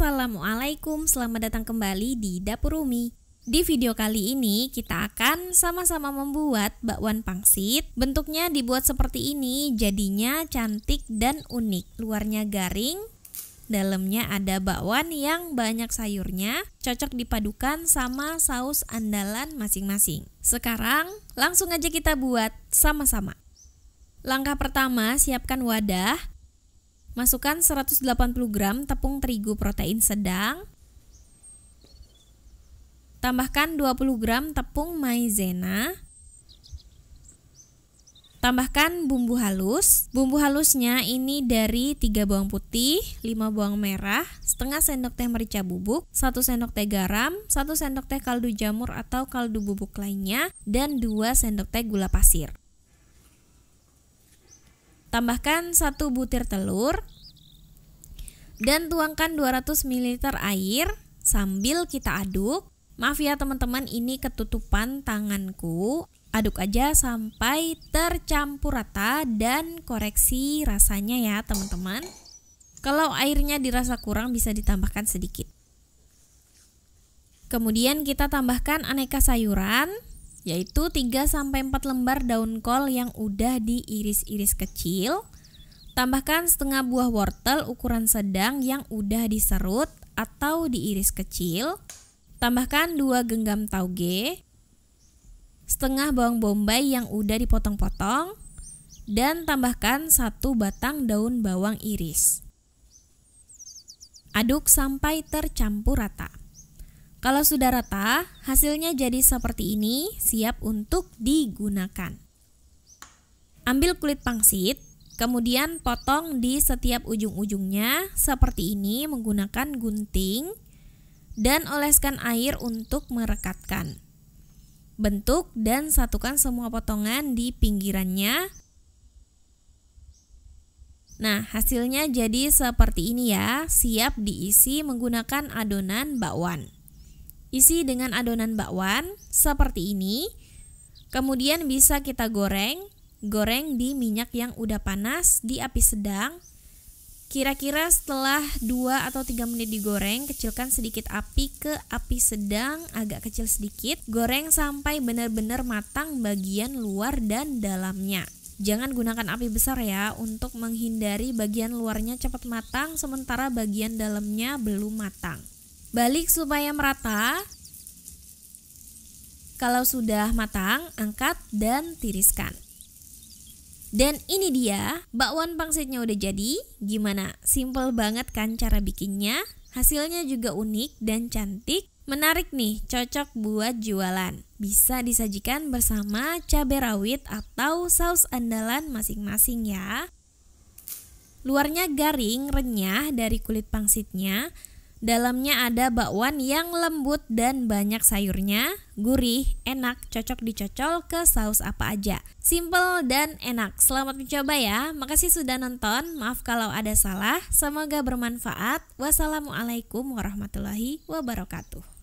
Assalamualaikum, selamat datang kembali di Dapur Umi. Di video kali ini kita akan sama-sama membuat bakwan pangsit. Bentuknya dibuat seperti ini, jadinya cantik dan unik. Luarnya garing, dalamnya ada bakwan yang banyak sayurnya, cocok dipadukan sama saus andalan masing-masing. Sekarang langsung aja kita buat sama-sama. Langkah pertama, siapkan wadah. Masukkan 180 gram tepung terigu protein sedang. Tambahkan 20 gram tepung maizena. Tambahkan bumbu halus. Bumbu halusnya ini dari 3 bawang putih, 5 bawang merah, setengah sendok teh merica bubuk, 1 sendok teh garam, 1 sendok teh kaldu jamur atau kaldu bubuk lainnya, dan 2 sendok teh gula pasir. Tambahkan 1 butir telur dan tuangkan 200 ml air sambil kita aduk. Maaf ya teman-teman, ini ketutupan tanganku. Aduk aja sampai tercampur rata dan koreksi rasanya ya teman-teman. Kalau airnya dirasa kurang bisa ditambahkan sedikit. Kemudian kita tambahkan aneka sayuran, yaitu 3-4 lembar daun kol yang udah diiris-iris kecil. Tambahkan setengah buah wortel ukuran sedang yang udah diserut atau diiris kecil. Tambahkan 2 genggam tauge, setengah bawang bombay yang udah dipotong-potong, dan tambahkan 1 batang daun bawang iris. Aduk sampai tercampur rata. Kalau sudah rata, hasilnya jadi seperti ini, siap untuk digunakan. Ambil kulit pangsit, kemudian potong di setiap ujung-ujungnya seperti ini menggunakan gunting dan oleskan air untuk merekatkan. Bentuk dan satukan semua potongan di pinggirannya. Nah, hasilnya jadi seperti ini ya, siap diisi menggunakan adonan bakwan. Isi dengan adonan bakwan seperti ini. Kemudian bisa kita goreng di minyak yang udah panas di api sedang. Kira-kira setelah 2 atau 3 menit digoreng, kecilkan sedikit api ke api sedang, agak kecil sedikit. Goreng sampai benar-benar matang bagian luar dan dalamnya. Jangan gunakan api besar ya, untuk menghindari bagian luarnya cepat matang sementara bagian dalamnya belum matang. Balik supaya merata. Kalau sudah matang, angkat dan tiriskan. Dan ini dia, bakwan pangsitnya udah jadi. Gimana? Simple banget kan cara bikinnya? Hasilnya juga unik dan cantik. Menarik nih, cocok buat jualan. Bisa disajikan bersama cabai rawit atau saus andalan masing-masing ya. Luarnya garing, renyah dari kulit pangsitnya. Dalamnya ada bakwan yang lembut dan banyak sayurnya, gurih, enak, cocok dicocol ke saus apa aja. Simple dan enak. Selamat mencoba ya. Makasih sudah nonton. Maaf kalau ada salah. Semoga bermanfaat. Wassalamualaikum warahmatullahi wabarakatuh.